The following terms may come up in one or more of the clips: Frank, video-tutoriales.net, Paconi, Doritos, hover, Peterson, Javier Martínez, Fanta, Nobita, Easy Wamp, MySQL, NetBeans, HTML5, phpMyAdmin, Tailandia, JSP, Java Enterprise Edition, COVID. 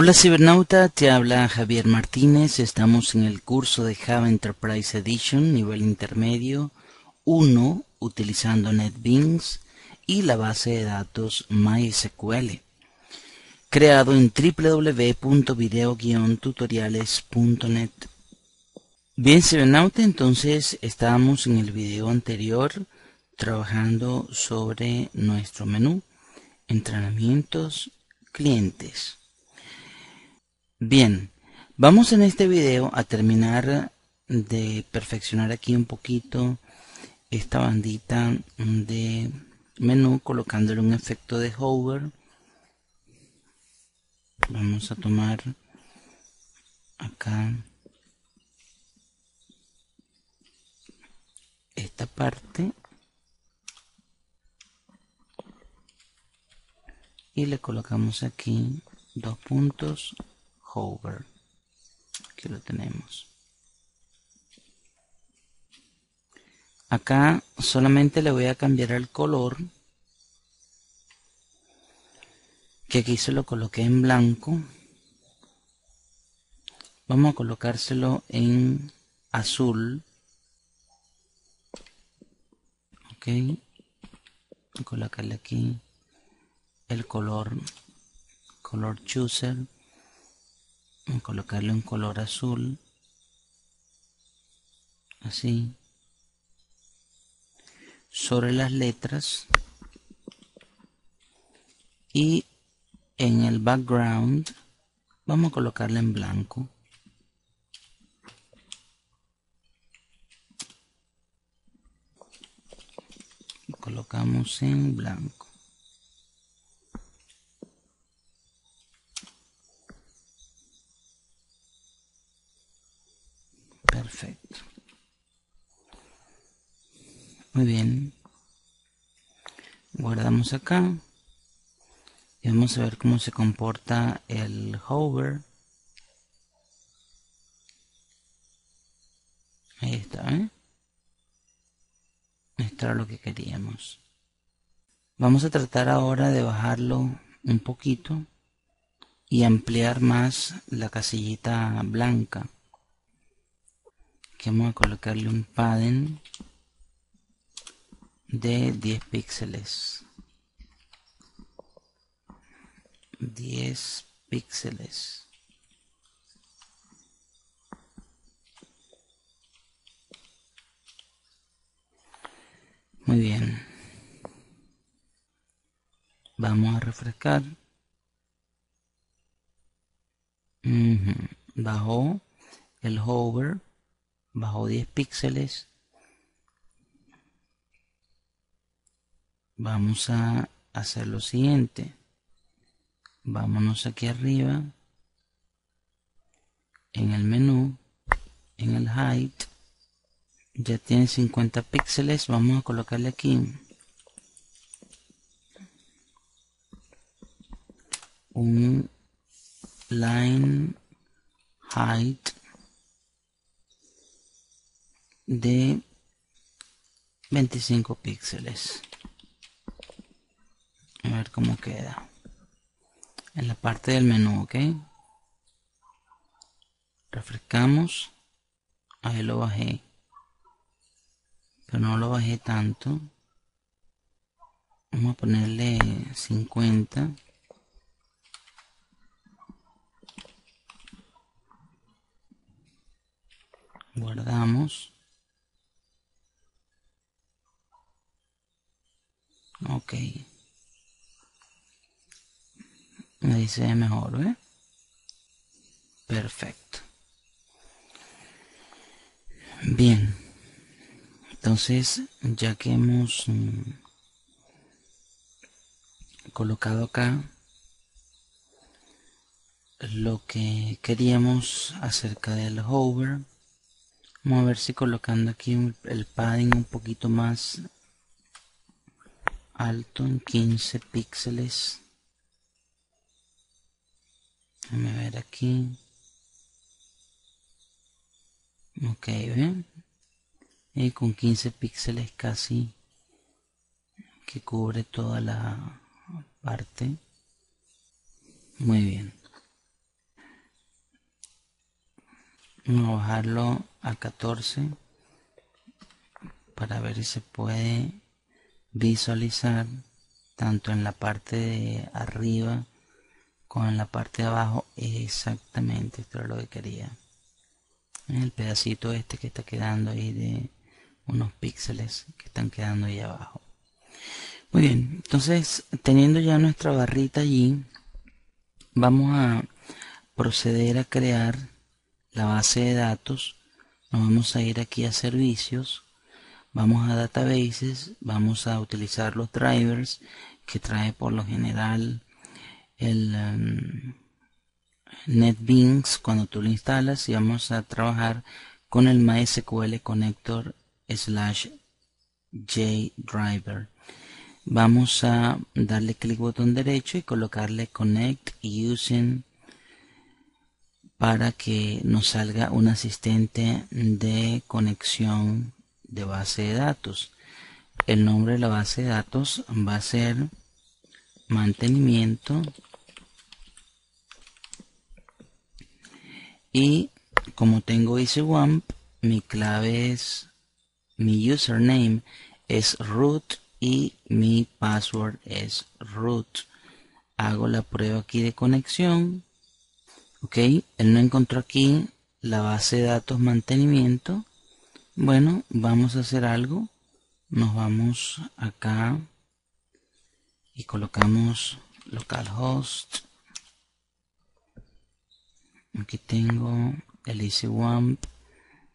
Hola cibernauta, te habla Javier Martínez. Estamos en el curso de Java Enterprise Edition, nivel intermedio 1, utilizando NetBeans y la base de datos MySQL, creado en www.video-tutoriales.net. Bien cibernauta, entonces estábamos en el video anterior trabajando sobre nuestro menú, entrenamientos, clientes. Bien, vamos en este video a terminar de perfeccionar aquí un poquito esta bandita de menú, colocándole un efecto de hover. Vamos a tomar acá esta parte y le colocamos aquí dos puntos. Hover, aquí lo tenemos. Acá solamente le voy a cambiar el color, que aquí se lo coloqué en blanco. Vamos a colocárselo en azul. Ok, voy a colocarle aquí el color chooser. Vamos a colocarle un color azul, así, sobre las letras, y en el background vamos a colocarle en blanco. Lo colocamos en blanco. Perfecto. Muy bien. Guardamos acá. Y vamos a ver cómo se comporta el hover. Ahí está, ¿eh? Esto era lo que queríamos. Vamos a tratar ahora de bajarlo un poquito y ampliar más la casillita blanca. Aquí vamos a colocarle un padding de 10 píxeles. 10 píxeles. Muy bien. Vamos a refrescar. Bajó el hover. Bajó 10 píxeles. Vamos a hacer lo siguiente. Vámonos aquí arriba, en el menú, en el height. Ya tiene 50 píxeles. Vamos a colocarle aquí un line height de 25 píxeles. A ver cómo queda en la parte del menú. Ok, refrescamos. Ahí lo bajé, pero no lo bajé tanto. Vamos a ponerle 50. Guardamos. Ok, ahí se ve mejor, ¿eh? Perfecto. Bien, entonces ya que hemos colocado acá lo que queríamos acerca del hover, vamos a ver si colocando aquí el padding un poquito más alto, en 15 píxeles. Déjame ver aquí. Ok, ¿ven? Y con 15 píxeles casi que cubre toda la parte. Muy bien. Vamos a bajarlo al 14 para ver si se puede visualizar tanto en la parte de arriba como en la parte de abajo. Exactamente, esto es lo que quería. El pedacito este que está quedando ahí de unos píxeles que están quedando ahí abajo. Muy bien, entonces teniendo ya nuestra barrita allí, vamos a proceder a crear la base de datos. Nos vamos a ir aquí a servicios, vamos a databases, vamos a utilizar los drivers que trae por lo general el NetBeans cuando tú lo instalas, y vamos a trabajar con el MySQL connector /jdriver. Vamos a darle clic botón derecho y colocarle Connect Using para que nos salga un asistente de conexión de base de datos. El nombre de la base de datos va a ser mantenimiento y como tengo Easy Wamp, mi clave es, mi username es root y mi password es root. Hago la prueba aquí de conexión. Ok, él no encontró aquí la base de datos mantenimiento. Bueno, vamos a hacer algo. Nos vamos acá y colocamos localhost. Aquí tengo el Easy Wamp.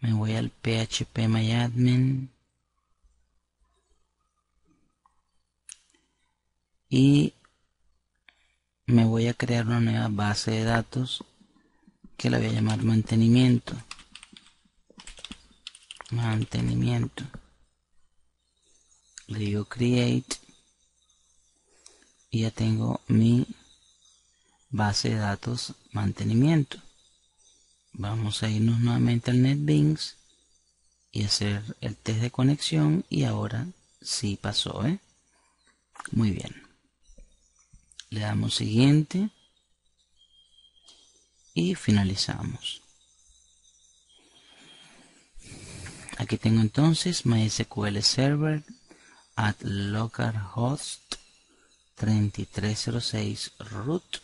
Me voy al phpMyAdmin y me voy a crear una nueva base de datos que la voy a llamar mantenimiento. Le digo create y ya tengo mi base de datos mantenimiento. Vamos a irnos nuevamente al NetBeans y hacer el test de conexión, y ahora sí pasó, ¿eh? Muy bien. Le damos siguiente y finalizamos. Aquí tengo entonces MySQL Server at localhost 3306 root.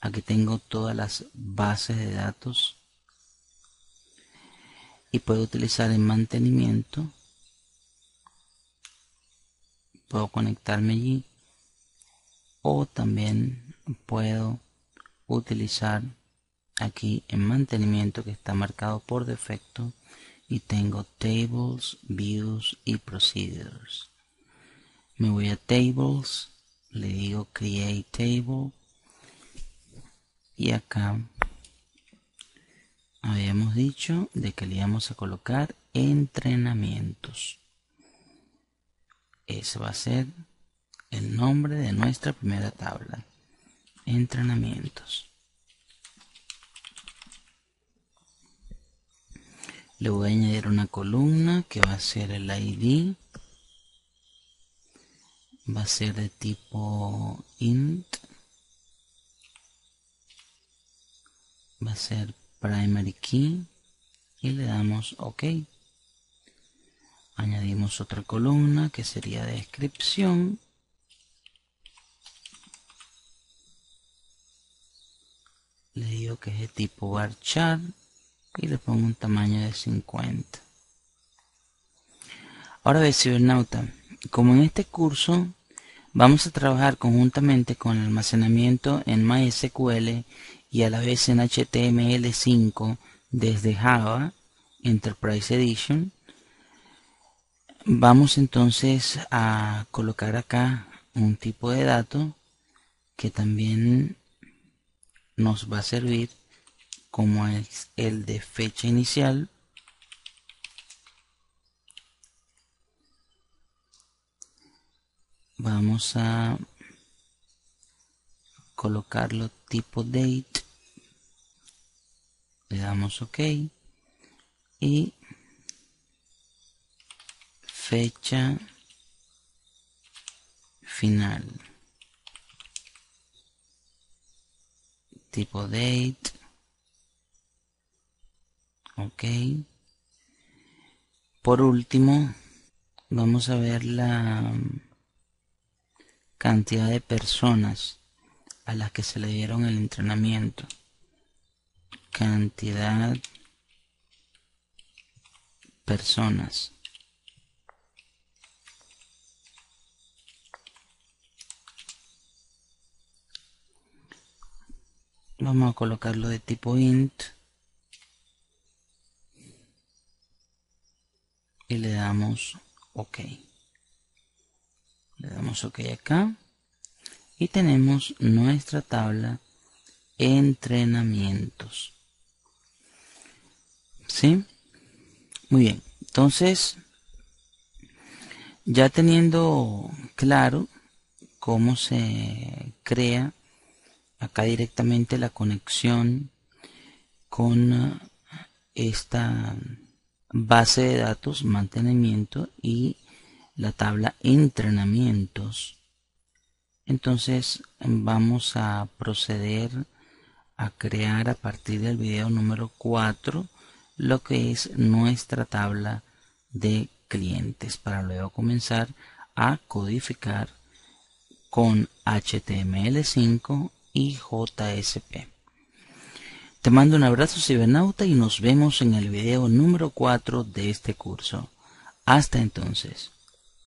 Aquí tengo todas las bases de datos y puedo utilizar el mantenimiento. Puedo conectarme allí, o también puedo utilizar aquí en mantenimiento, que está marcado por defecto, y tengo tables, views y procedures. Me voy a tables, le digo create table y acá habíamos dicho de que le íbamos a colocar entrenamientos. Ese va a ser el nombre de nuestra primera tabla, entrenamientos. Le voy a añadir una columna que va a ser el ID, va a ser de tipo int, va a ser primary key y le damos OK. Añadimos otra columna que sería descripción. Le digo que es de tipo bar chart y le pongo un tamaño de 50. Ahora bien, cibernauta, como en este curso vamos a trabajar conjuntamente con el almacenamiento en MySQL y a la vez en HTML5 desde Java Enterprise Edition, vamos entonces a colocar acá un tipo de dato que también nos va a servir, como es el de fecha inicial. Vamos a colocarlo tipo date, le damos OK y fecha final, tipo date, Ok. Por último, vamos a ver la cantidad de personas a las que se le dieron el entrenamiento. Cantidad personas. Vamos a colocarlo de tipo int y le damos OK. Le damos OK acá y tenemos nuestra tabla entrenamientos. ¿Sí? Muy bien. Entonces, ya teniendo claro cómo se crea acá directamente la conexión con esta base de datos mantenimiento y la tabla entrenamientos, entonces vamos a proceder a crear a partir del video número 4 lo que es nuestra tabla de clientes, para luego comenzar a codificar con HTML5 y JSP. Te mando un abrazo cibernauta y nos vemos en el video número 4 de este curso. Hasta entonces.